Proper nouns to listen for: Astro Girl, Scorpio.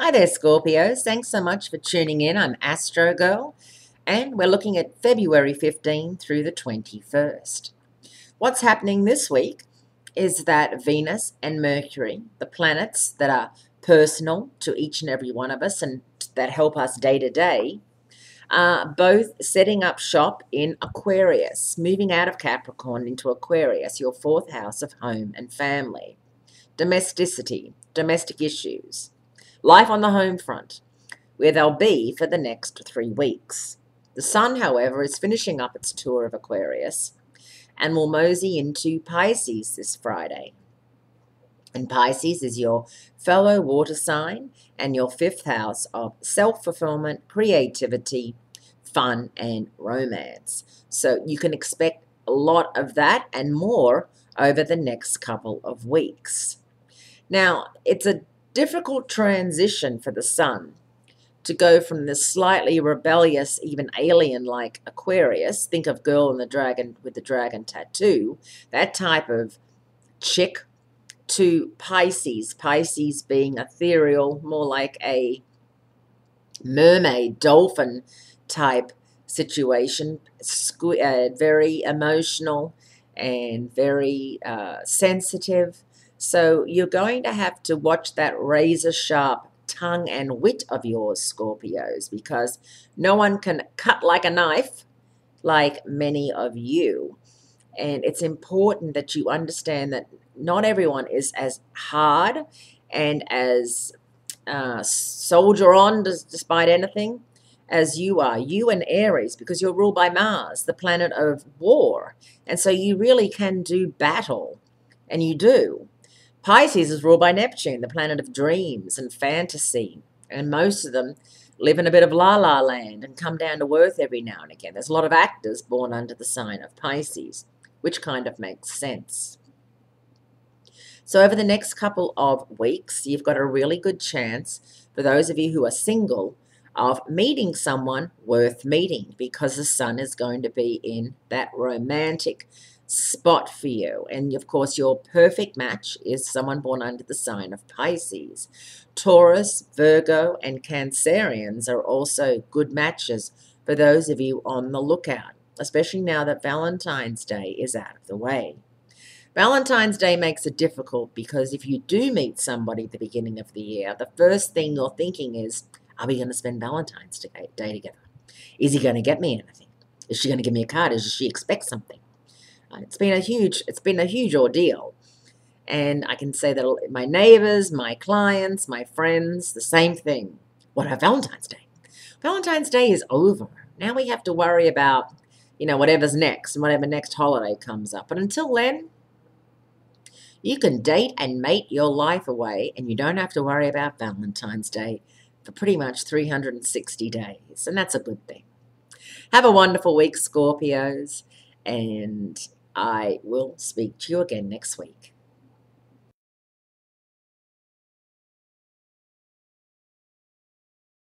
Hi there, Scorpios. Thanks so much for tuning in. I'm Astro Girl, and we're looking at February 15 through the 21st. What's happening this week is that Venus and Mercury, the planets that are personal to each and every one of us and that help us day to day, are both setting up shop in Aquarius, moving out of Capricorn into Aquarius, your fourth house of home and family, domesticity, domestic issues. Life on the home front, where they'll be for the next 3 weeks. The Sun, however, is finishing up its tour of Aquarius and will mosey into Pisces this Friday. And Pisces is your fellow water sign and your fifth house of self-fulfillment, creativity, fun, and romance. So you can expect a lot of that and more over the next couple of weeks. Now, it's a difficult transition for the Sun to go from the slightly rebellious, even alien-like Aquarius. Think of Girl and the Dragon with the dragon tattoo, that type of chick, to Pisces. Pisces being ethereal, more like a mermaid, dolphin type situation, very emotional and very sensitive. So you're going to have to watch that razor-sharp tongue and wit of yours, Scorpios, because no one can cut like a knife like many of you. And it's important that you understand that not everyone is as hard and as soldier on despite anything as you are. You and Aries, because you're ruled by Mars, the planet of war. And so you really can do battle, and you do. Pisces is ruled by Neptune, the planet of dreams and fantasy, and most of them live in a bit of la-la land and come down to earth every now and again. There's a lot of actors born under the sign of Pisces, which kind of makes sense. So over the next couple of weeks, you've got a really good chance, for those of you who are single, of meeting someone worth meeting, because the Sun is going to be in that romantic spot for you. And of course, your perfect match is someone born under the sign of Pisces. Taurus, Virgo, and Cancerians are also good matches for those of you on the lookout, especially now that Valentine's Day is out of the way. Valentine's Day makes it difficult, because if you do meet somebody at the beginning of the year, the first thing you're thinking is, are we going to spend Valentine's Day together? Is he going to get me anything? Is she going to give me a card? Does she expect something? It's been a huge ordeal, and I can say that my neighbors, my clients, my friends, the same thing. What about Valentine's Day? Valentine's Day is over. Now we have to worry about, you know, whatever's next and whatever next holiday comes up. But until then, you can date and mate your life away, and you don't have to worry about Valentine's Day for pretty much 360 days, and that's a good thing. Have a wonderful week, Scorpios, and I will speak to you again next week.